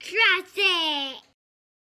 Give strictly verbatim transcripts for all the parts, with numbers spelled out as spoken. Jurassic!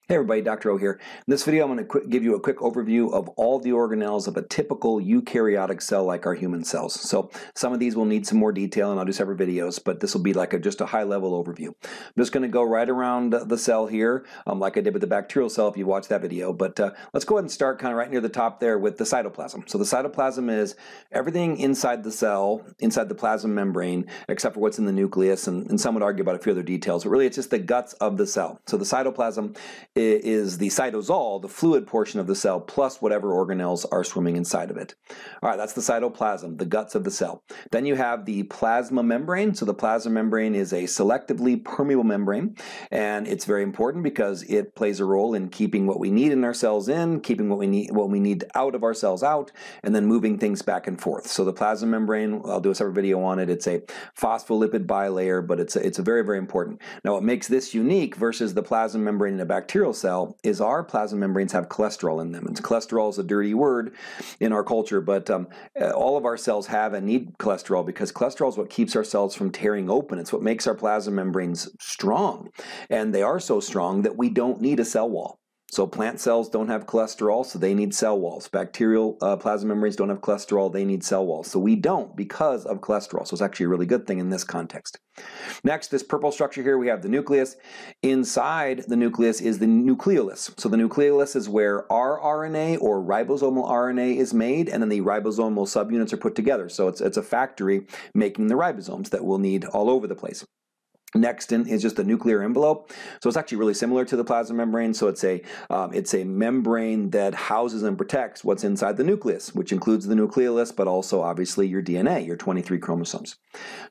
Hey everybody, Doctor O here. In this video, I'm going to give you a quick overview of all the organelles of a typical eukaryotic cell like our human cells. So some of these will need some more detail and I'll do separate videos, but this will be like a, just a high-level overview. I'm just going to go right around the cell here, um, like I did with the bacterial cell if you watched that video, but uh, let's go ahead and start kind of right near the top there with the cytoplasm. So the cytoplasm is everything inside the cell, inside the plasma membrane, except for what's in the nucleus, and, and some would argue about a few other details, but really it's just the guts of the cell. So the cytoplasm is is the cytosol, the fluid portion of the cell, plus whatever organelles are swimming inside of it. All right, that's the cytoplasm, the guts of the cell. Then you have the plasma membrane. So the plasma membrane is a selectively permeable membrane, and it's very important because it plays a role in keeping what we need in our cells in, keeping what we need what we need out of our cells out, and then moving things back and forth. So the plasma membrane, I'll do a separate video on it. It's a phospholipid bilayer, but it's a, it's a very, very important. Now, what makes this unique versus the plasma membrane in a bacterial cell is our plasma membranes have cholesterol in them. And cholesterol is a dirty word in our culture, but um, all of our cells have and need cholesterol because cholesterol is what keeps our cells from tearing open. It's what makes our plasma membranes strong. And they are so strong that we don't need a cell wall. So plant cells don't have cholesterol, so they need cell walls. Bacterial uh, plasma membranes don't have cholesterol, they need cell walls. So we don't because of cholesterol. So it's actually a really good thing in this context. Next, this purple structure here, we have the nucleus. Inside the nucleus is the nucleolus. So the nucleolus is where rRNA or ribosomal R N A is made, and then the ribosomal subunits are put together. So it's, it's a factory making the ribosomes that we'll need all over the place. Next in is just the nuclear envelope. So it's actually really similar to the plasma membrane. So it's a, um, it's a membrane that houses and protects what's inside the nucleus, which includes the nucleolus, but also obviously your D N A, your twenty-three chromosomes.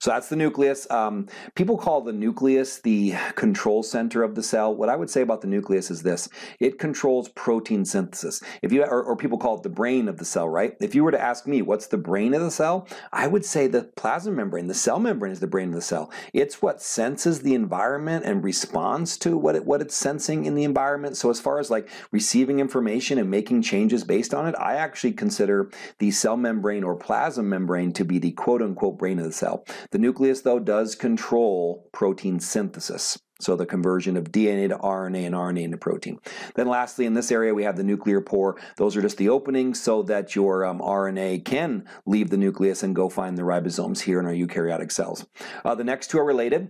So that's the nucleus. Um, people call the nucleus the control center of the cell. What I would say about the nucleus is this: it controls protein synthesis. If you, or, or people call it the brain of the cell, right? If you were to ask me what's the brain of the cell, I would say the plasma membrane, the cell membrane is the brain of the cell. It's what sends senses the environment and responds to what it, what it's sensing in the environment. So as far as like receiving information and making changes based on it, I actually consider the cell membrane or plasma membrane to be the quote-unquote brain of the cell. The nucleus, though, does control protein synthesis. So the conversion of D N A to R N A and R N A into protein. Then lastly, in this area, we have the nuclear pore. Those are just the openings so that your um, R N A can leave the nucleus and go find the ribosomes here in our eukaryotic cells. Uh, the next two are related.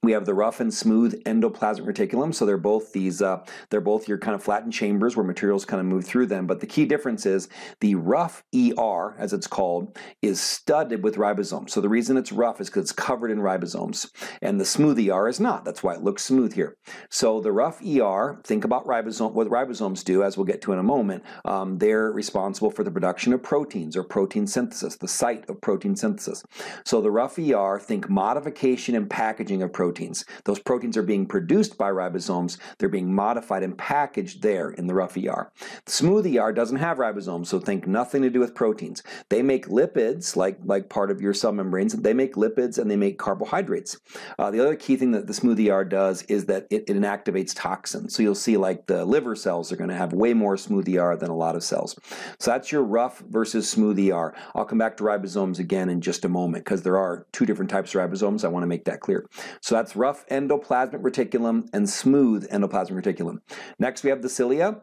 We have the rough and smooth endoplasmic reticulum. So they're both these, uh, they're both your kind of flattened chambers where materials kind of move through them. But the key difference is the rough E R, as it's called, is studded with ribosomes. So the reason it's rough is because it's covered in ribosomes. And the smooth E R is not. That's why it looks smooth here. So the rough E R, think about ribosome, what ribosomes do, as we'll get to in a moment. Um, they're responsible for the production of proteins or protein synthesis, the site of protein synthesis. So the rough E R, think modification and packaging of proteins. Proteins. Those proteins are being produced by ribosomes. They're being modified and packaged there in the rough E R. The smooth E R doesn't have ribosomes, so think nothing to do with proteins. They make lipids, like, like part of your cell membranes. They make lipids and they make carbohydrates. Uh, the other key thing that the smooth E R does is that it, it inactivates toxins. So you'll see like the liver cells are going to have way more smooth E R than a lot of cells. So that's your rough versus smooth E R. I'll come back to ribosomes again in just a moment because there are two different types of ribosomes. I want to make that clear. So that's rough endoplasmic reticulum and smooth endoplasmic reticulum. Next, we have the cilia.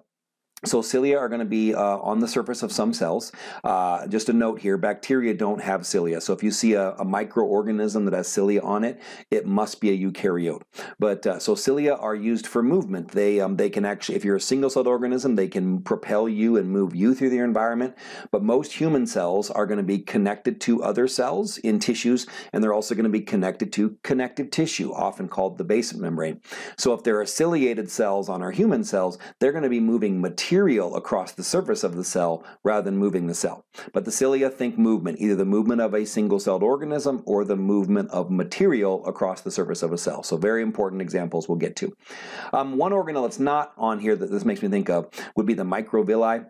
So cilia are going to be uh, on the surface of some cells. Uh, just a note here, bacteria don't have cilia. So if you see a, a microorganism that has cilia on it, it must be a eukaryote. But uh, so cilia are used for movement. They, um, they can actually, if you're a single-celled organism, they can propel you and move you through your environment. But most human cells are going to be connected to other cells in tissues, and they're also going to be connected to connective tissue, often called the basement membrane. So if there are ciliated cells on our human cells, they're going to be moving material material across the surface of the cell rather than moving the cell. But the cilia think movement, either the movement of a single-celled organism or the movement of material across the surface of a cell. So very important examples we'll get to. Um, one organelle that's not on here that this makes me think of would be the microvilli.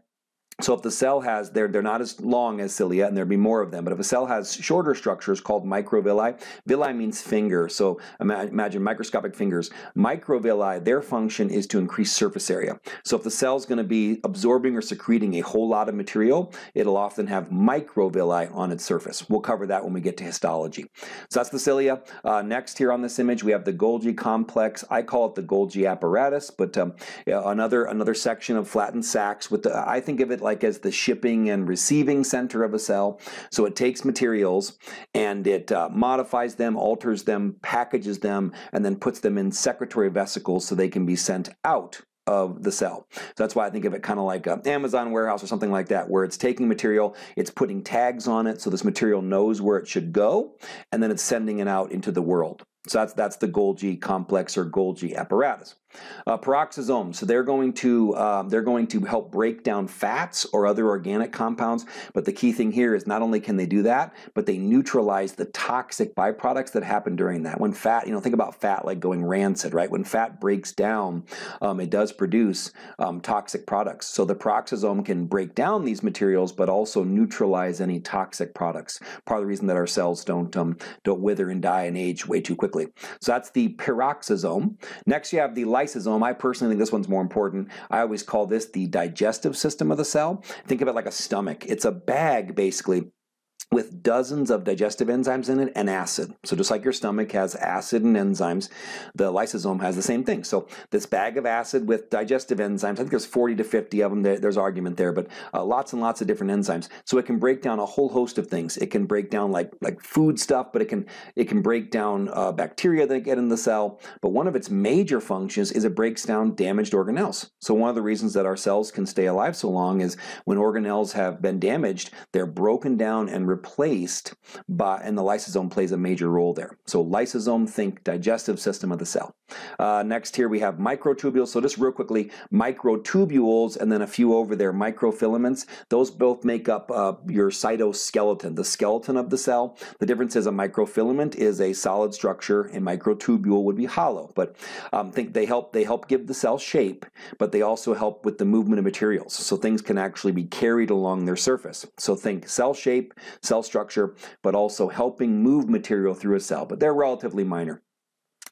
So if the cell has, they're, they're not as long as cilia, and there'd be more of them, but if a cell has shorter structures called microvilli, villi means finger, so ima imagine microscopic fingers. Microvilli, their function is to increase surface area. So if the cell's going to be absorbing or secreting a whole lot of material, it'll often have microvilli on its surface. We'll cover that when we get to histology. So that's the cilia. Uh, next here on this image, we have the Golgi complex. I call it the Golgi apparatus, but um, yeah, another, another section of flattened sacs with the, I think of it like as the shipping and receiving center of a cell. So it takes materials and it uh, modifies them, alters them, packages them, and then puts them in secretory vesicles so they can be sent out of the cell. So that's why I think of it kind of like an Amazon warehouse or something like that, where it's taking material, it's putting tags on it so this material knows where it should go, and then it's sending it out into the world. So that's, that's the Golgi complex or Golgi apparatus. Uh, peroxisome, so they're going to um, they're going to help break down fats or other organic compounds, but the key thing here is not only can they do that, but they neutralize the toxic byproducts that happen during that. When fat, you know, think about fat like going rancid, right? When fat breaks down, um, it does produce um, toxic products. So the peroxisome can break down these materials, but also neutralize any toxic products. Part of the reason that our cells don't um, don't wither and die and age way too quickly. So that's the peroxisome. Next you have the lysosome. I personally think this one's more important. I always call this the digestive system of the cell. Think of it like a stomach. It's a bag basically with dozens of digestive enzymes in it and acid. So just like your stomach has acid and enzymes, the lysosome has the same thing. So this bag of acid with digestive enzymes, I think there's forty to fifty of them, there's argument there, but uh, lots and lots of different enzymes. So it can break down a whole host of things. It can break down like, like food stuff, but it can, it can break down uh, bacteria that get in the cell. But one of its major functions is it breaks down damaged organelles. So one of the reasons that our cells can stay alive so long is when organelles have been damaged, they're broken down and replaced by, and the lysosome plays a major role there. So lysosome, think digestive system of the cell. Uh, next here we have microtubules. So just real quickly, microtubules and then a few over there, microfilaments. Those both make up uh, your cytoskeleton, the skeleton of the cell. The difference is a microfilament is a solid structure, a microtubule would be hollow. But um, think they help they help give the cell shape, but they also help with the movement of materials. So things can actually be carried along their surface. So think cell shape, cell structure, but also helping move material through a cell, but they're relatively minor.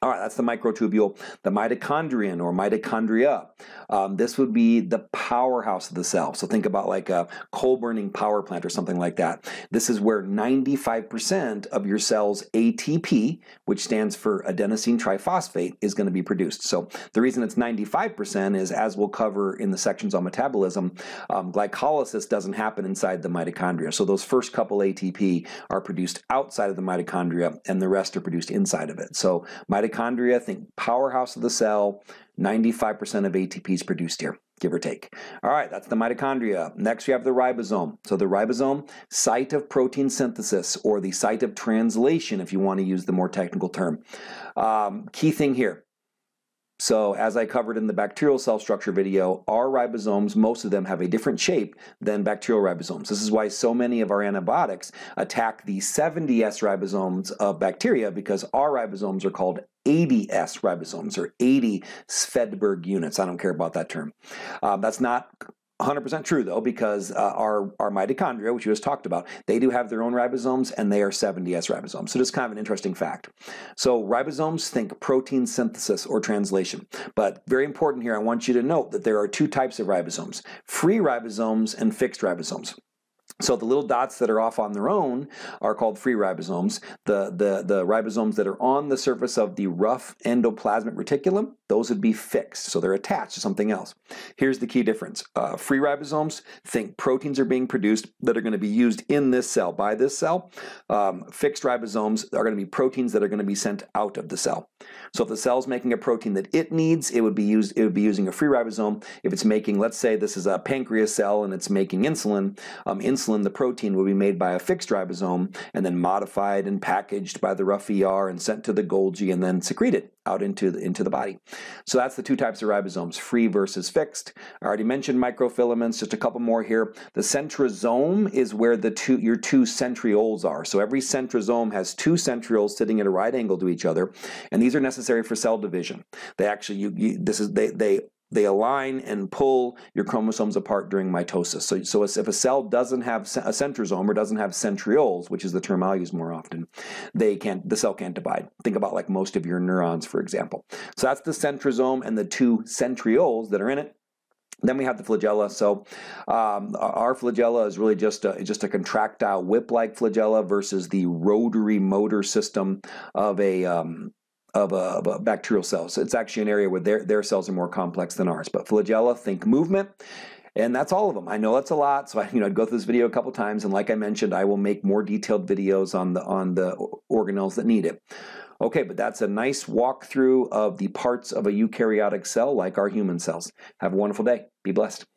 All right, that's the microtubule. The mitochondrion or mitochondria, um, this would be the powerhouse of the cell. So think about like a coal-burning power plant or something like that. This is where ninety-five percent of your cell's A T P, which stands for adenosine triphosphate, is going to be produced. So the reason it's ninety-five percent is, as we'll cover in the sections on metabolism, um, glycolysis doesn't happen inside the mitochondria. So those first couple A T P are produced outside of the mitochondria, and the rest are produced inside of it. So mitochondria, Mitochondria, think powerhouse of the cell, ninety-five percent of A T P is produced here, give or take. All right, that's the mitochondria. Next, we have the ribosome. So the ribosome, site of protein synthesis, or the site of translation, if you want to use the more technical term. Um, key thing here. So as I covered in the bacterial cell structure video, our ribosomes, most of them have a different shape than bacterial ribosomes. This is why so many of our antibiotics attack the seventy S ribosomes of bacteria, because our ribosomes are called eighty S ribosomes, or eighty Svedberg units. I don't care about that term. Um, that's not one hundred percent true though, because uh, our, our mitochondria, which you just talked about, they do have their own ribosomes, and they are seventy S ribosomes. So just kind of an interesting fact. So ribosomes, think protein synthesis or translation. But very important here, I want you to note that there are two types of ribosomes: free ribosomes and fixed ribosomes. So the little dots that are off on their own are called free ribosomes. The, the, the ribosomes that are on the surface of the rough endoplasmic reticulum, those would be fixed, so they're attached to something else. Here's the key difference. Uh, free ribosomes, think proteins are being produced that are going to be used in this cell, by this cell. Um, fixed ribosomes are going to be proteins that are going to be sent out of the cell. So if the cell's making a protein that it needs, it would be used, it would be using a free ribosome. If it's making, let's say this is a pancreas cell and it's making insulin, um, insulin, the protein, will be made by a fixed ribosome and then modified and packaged by the rough E R and sent to the Golgi and then secreted out into the, into the body. So that's the two types of ribosomes, free versus fixed. I already mentioned microfilaments, just a couple more here. The centrosome is where the two, your two centrioles are. So every centrosome has two centrioles sitting at a right angle to each other, and these are necessary for cell division. They actually, you, you, this is, they, they they align and pull your chromosomes apart during mitosis. So, so if a cell doesn't have a centrosome or doesn't have centrioles, which is the term I'll use more often, they can't, the cell can't divide. Think about like most of your neurons, for example. So that's the centrosome and the two centrioles that are in it. Then we have the flagella. So um, our flagella is really just a, just a contractile whip-like flagella versus the rotary motor system of a um, Of a, of a bacterial cell. So it's actually an area where their, their cells are more complex than ours. But flagella, think movement. And that's all of them. I know that's a lot, so I, you know, I'd go through this video a couple times, and like I mentioned, I will make more detailed videos on the, on the organelles that need it. Okay, but that's a nice walkthrough of the parts of a eukaryotic cell like our human cells. Have a wonderful day. Be blessed.